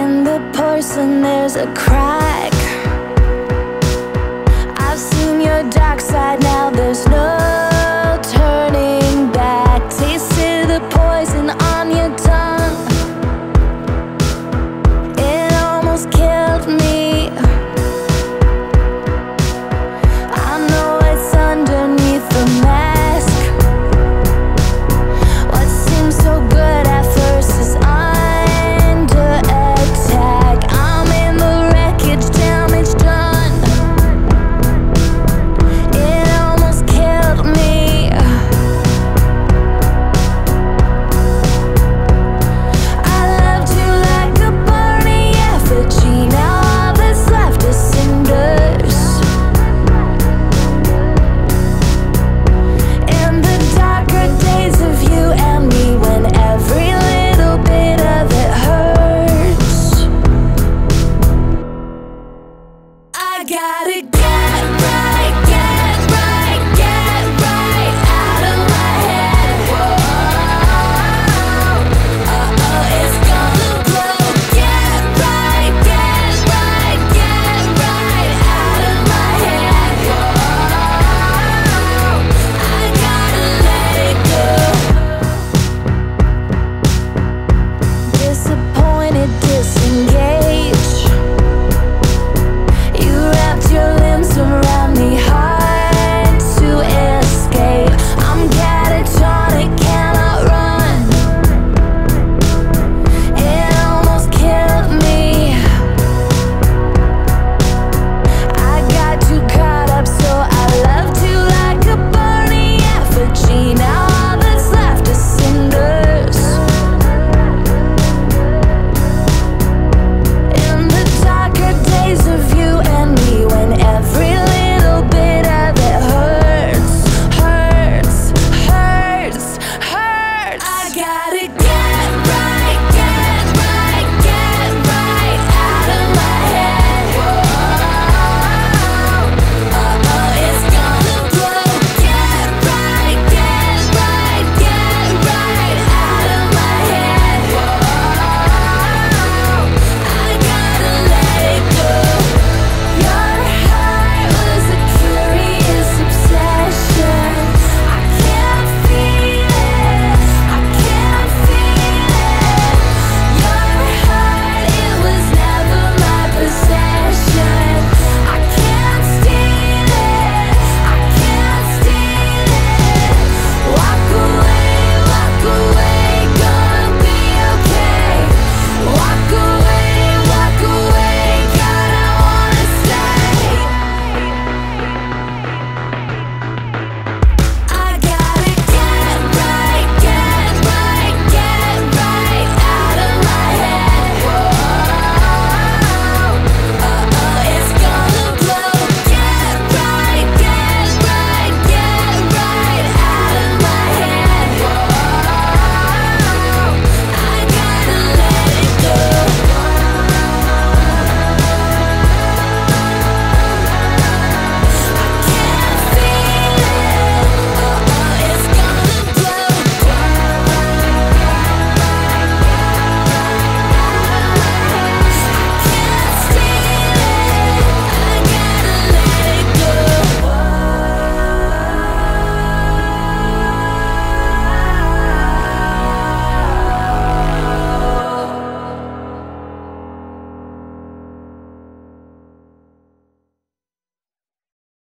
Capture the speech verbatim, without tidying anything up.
in the person there's a crack. I've seen your dark side, now there's no